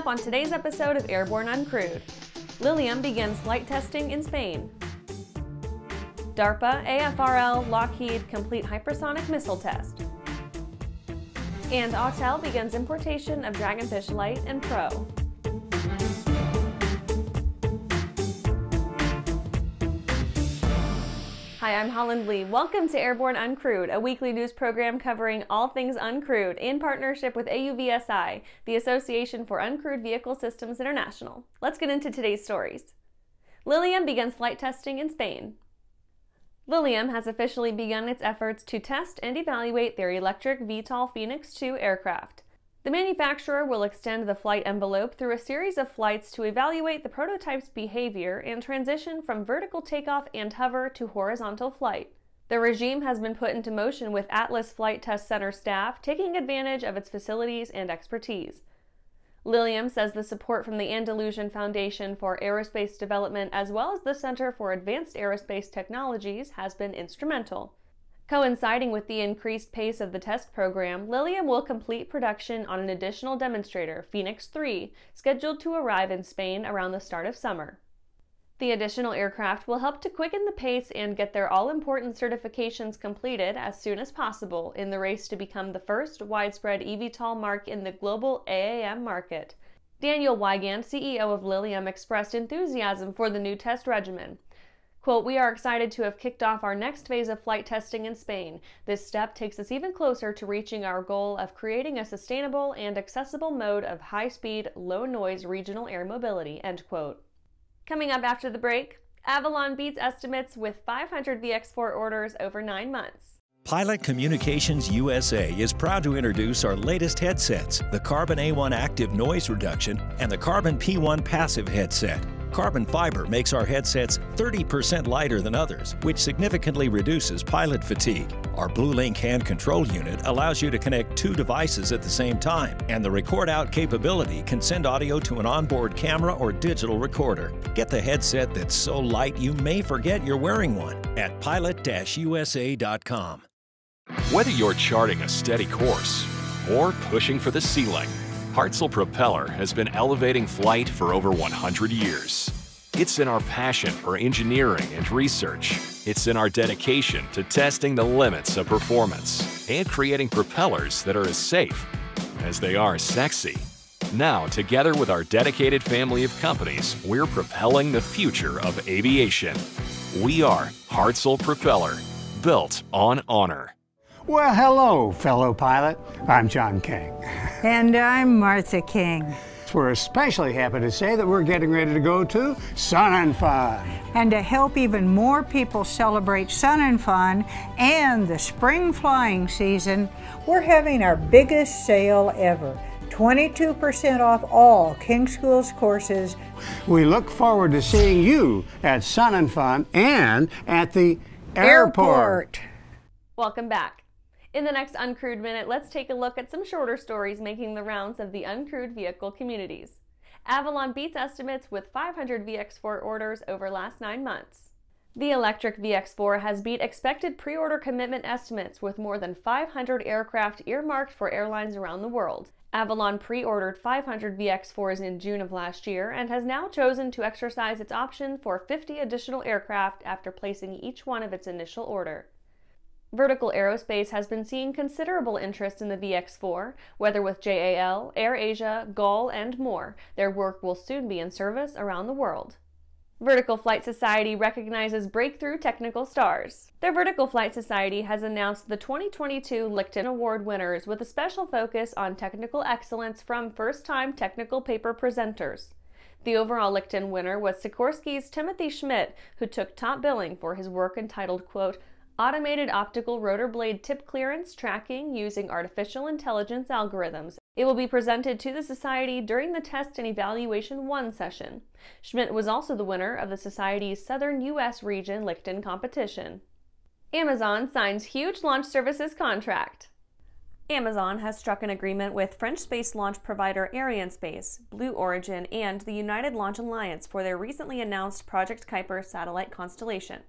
up on today's episode of Airborne Uncrewed. Lilium begins flight testing in Spain. DARPA, AFRL, Lockheed complete hypersonic missile test. And Autel begins importation of Dragonfish Lite and Pro. Hi, I'm Holland Lee. Welcome to Airborne Uncrewed, a weekly news program covering all things uncrewed in partnership with AUVSI, the Association for Uncrewed Vehicle Systems International. Let's get into today's stories. Lilium begins flight testing in Spain. Lilium has officially begun its efforts to test and evaluate their electric VTOL Phoenix 2 aircraft. The manufacturer will extend the flight envelope through a series of flights to evaluate the prototype's behavior and transition from vertical takeoff and hover to horizontal flight. The regime has been put into motion with Atlas Flight Center staff taking advantage of its facilities and expertise. Lilium says the support from the Andalusian Foundation for Aerospace Development as well as the Center for Advanced Aerospace Technologies has been instrumental. Coinciding with the increased pace of the test program, Lilium will complete production on an additional demonstrator, Phoenix 3, scheduled to arrive in Spain around the start of summer. The additional aircraft will help to quicken the pace and get their all-important certifications completed as soon as possible in the race to become the first widespread eVTOL mark in the global AAM market. Daniel Weigand, CEO of Lilium, expressed enthusiasm for the new test regimen. Quote, "We are excited to have kicked off our next phase of flight testing in Spain. This step takes us even closer to reaching our goal of creating a sustainable and accessible mode of high-speed, low-noise regional air mobility," end quote. Coming up after the break, Avolon beats estimates with 500 VX4 orders over 9 months. Pilot Communications USA is proud to introduce our latest headsets, the Carbon A1 Active Noise Reduction and the Carbon P1 Passive Headset. Carbon fiber makes our headsets 30% lighter than others, which significantly reduces pilot fatigue. Our BlueLink hand control unit allows you to connect two devices at the same time, and the record out capability can send audio to an onboard camera or digital recorder. Get the headset that's so light you may forget you're wearing one at pilot-usa.com. Whether you're charting a steady course or pushing for the ceiling, Hartzell Propeller has been elevating flight for over 100 years. It's in our passion for engineering and research. It's in our dedication to testing the limits of performance and creating propellers that are as safe as they are sexy. Now, together with our dedicated family of companies, we're propelling the future of aviation. We are Hartzell Propeller, built on honor. Well, hello, fellow pilot. I'm John King. And I'm Martha King. We're especially happy to say that we're getting ready to go to Sun and Fun. And to help even more people celebrate Sun and Fun and the spring flying season, we're having our biggest sale ever. 22% off all King School's courses. We look forward to seeing you at Sun and Fun and at the airport. Welcome back. In the next Uncrewed Minute, let's take a look at some shorter stories making the rounds of the uncrewed vehicle communities. Avolon beats estimates with 500 VX4 orders over last 9 months. The electric VX4 has beat expected pre-order commitment estimates with more than 500 aircraft earmarked for airlines around the world. Avolon pre-ordered 500 VX4s in June of last year and has now chosen to exercise its option for 50 additional aircraft after placing each one of its initial order. Vertical Aerospace has been seeing considerable interest in the VX4, whether with JAL, AirAsia, GAL, and more. Their work will soon be in service around the world. Vertical Flight Society recognizes breakthrough technical stars. The Vertical Flight Society has announced the 2022 Lichten Award winners with a special focus on technical excellence from first-time technical paper presenters. The overall Lichten winner was Sikorsky's Timothy Schmidt, who took top billing for his work entitled, quote, "Automated Optical Rotor Blade Tip Clearance Tracking Using Artificial Intelligence Algorithms." It will be presented to the Society during the Test and Evaluation 1 session. Schmidt was also the winner of the Society's Southern U.S. Region Lichten competition. Amazon signs huge launch services contract. Amazon has struck an agreement with French space launch provider Arianespace, Blue Origin, and the United Launch Alliance for their recently announced Project Kuiper satellite constellation.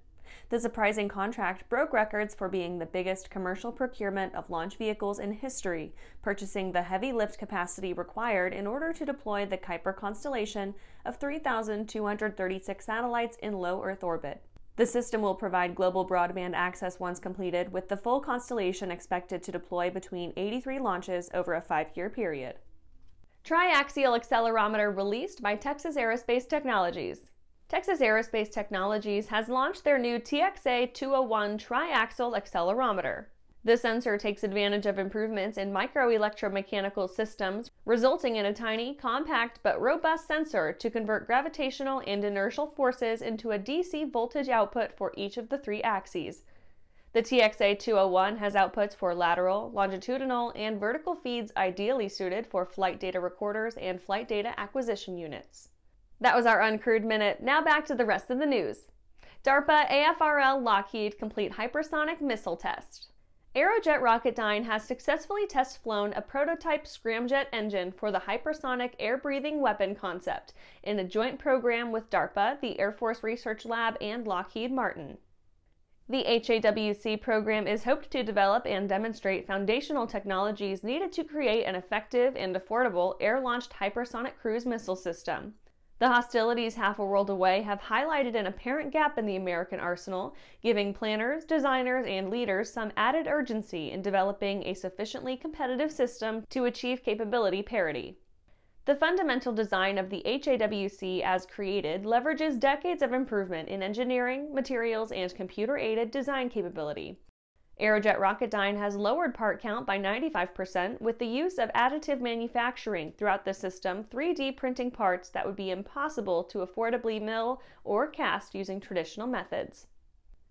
The surprising contract broke records for being the biggest commercial procurement of launch vehicles in history, purchasing the heavy lift capacity required in order to deploy the Kuiper constellation of 3,236 satellites in low Earth orbit. The system will provide global broadband access once completed, with the full constellation expected to deploy between 83 launches over a 5-year period. Triaxial accelerometer released by Texas Aerospace Technologies. Texas Aerospace Technologies has launched their new TXA-201 triaxial accelerometer. The sensor takes advantage of improvements in microelectromechanical systems, resulting in a tiny, compact, but robust sensor to convert gravitational and inertial forces into a DC voltage output for each of the 3 axes. The TXA-201 has outputs for lateral, longitudinal, and vertical feeds ideally suited for flight data recorders and flight data acquisition units. That was our Uncrewed Minute. Now back to the rest of the news. DARPA, AFRL, Lockheed complete hypersonic missile test. Aerojet Rocketdyne has successfully test-flown a prototype scramjet engine for the hypersonic air-breathing weapon concept in a joint program with DARPA, the Air Force Research Lab, and Lockheed Martin. The HAWC program is hoped to develop and demonstrate foundational technologies needed to create an effective and affordable air-launched hypersonic cruise missile system. The hostilities half a world away have highlighted an apparent gap in the American arsenal, giving planners, designers, and leaders some added urgency in developing a sufficiently competitive system to achieve capability parity. The fundamental design of the HAWC as created leverages decades of improvement in engineering, materials, and computer-aided design capability. Aerojet Rocketdyne has lowered part count by 95% with the use of additive manufacturing throughout the system, 3D printing parts that would be impossible to affordably mill or cast using traditional methods.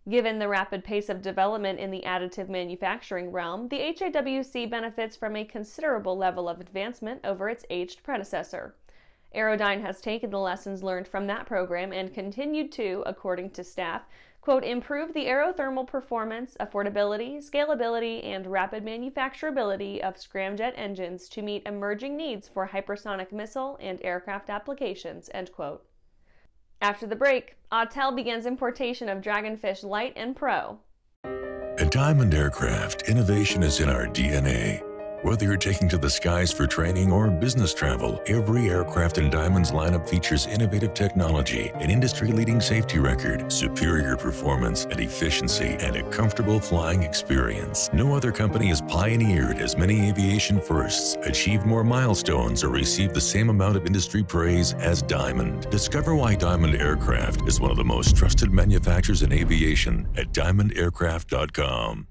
Given the rapid pace of development in the additive manufacturing realm, the HAWC benefits from a considerable level of advancement over its aged predecessor. Aerodyne has taken the lessons learned from that program and continued to, according to staff, quote, improve the aerothermal performance, affordability, scalability, and rapid manufacturability of scramjet engines to meet emerging needs for hypersonic missile and aircraft applications, end quote. After the break, Autel begins importation of Dragonfish Lite and Pro. At Diamond Aircraft, innovation is in our DNA. Whether you're taking to the skies for training or business travel, every aircraft in Diamond's lineup features innovative technology, an industry-leading safety record, superior performance and efficiency, and a comfortable flying experience. No other company has pioneered as many aviation firsts, achieved more milestones, or received the same amount of industry praise as Diamond. Discover why Diamond Aircraft is one of the most trusted manufacturers in aviation at diamondaircraft.com.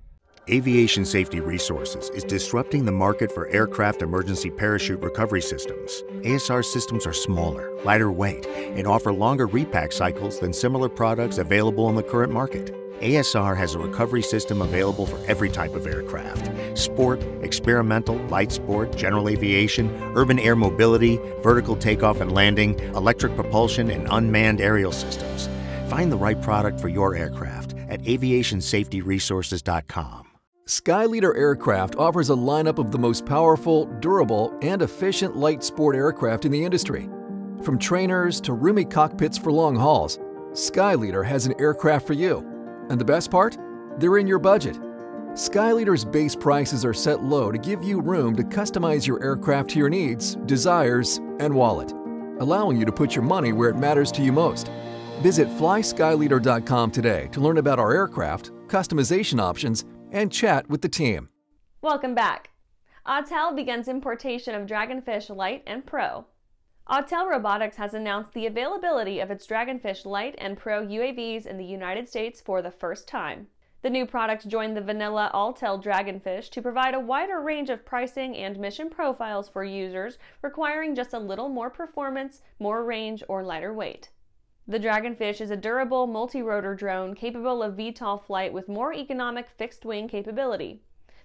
Aviation Safety Resources is disrupting the market for aircraft emergency parachute recovery systems. ASR systems are smaller, lighter weight, and offer longer repack cycles than similar products available in the current market. ASR has a recovery system available for every type of aircraft: sport, experimental, light sport, general aviation, urban air mobility, vertical takeoff and landing, electric propulsion, and unmanned aerial systems. Find the right product for your aircraft at aviationsafetyresources.com. Skyleader Aircraft offers a lineup of the most powerful, durable, and efficient light sport aircraft in the industry. From trainers to roomy cockpits for long hauls, Skyleader has an aircraft for you. And the best part? They're in your budget. Skyleader's base prices are set low to give you room to customize your aircraft to your needs, desires, and wallet, allowing you to put your money where it matters to you most. Visit flyskyleader.com today to learn about our aircraft, customization options, and chat with the team. Welcome back. Autel begins importation of Dragonfish Lite and Pro. Autel Robotics has announced the availability of its Dragonfish Lite and Pro UAVs in the United States for the first time. The new products join the vanilla Autel Dragonfish to provide a wider range of pricing and mission profiles for users requiring just a little more performance, more range, or lighter weight. The Dragonfish is a durable multi-rotor drone capable of VTOL flight with more economic fixed-wing capability.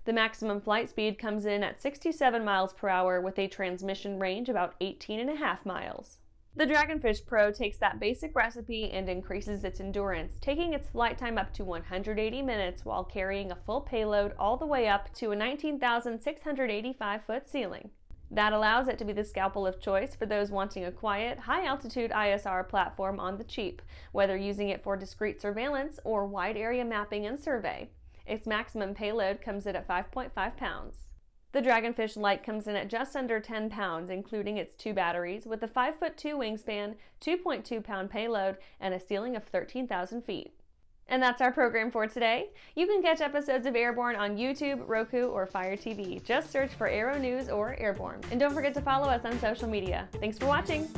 The maximum flight speed comes in at 67 miles per hour with a transmission range about 18.5 miles. The Dragonfish Pro takes that basic recipe and increases its endurance, taking its flight time up to 180 minutes while carrying a full payload all the way up to a 19,685-foot ceiling. That allows it to be the scalpel of choice for those wanting a quiet, high-altitude ISR platform on the cheap, whether using it for discrete surveillance or wide-area mapping and survey. Its maximum payload comes in at 5.5 pounds. The Dragonfish Lite comes in at just under 10 pounds, including its two batteries, with a 5'2" wingspan, 2.2-pound payload, and a ceiling of 13,000 feet. And that's our program for today. You can catch episodes of Airborne on YouTube, Roku, or Fire TV. Just search for Aero News or Airborne. And don't forget to follow us on social media. Thanks for watching!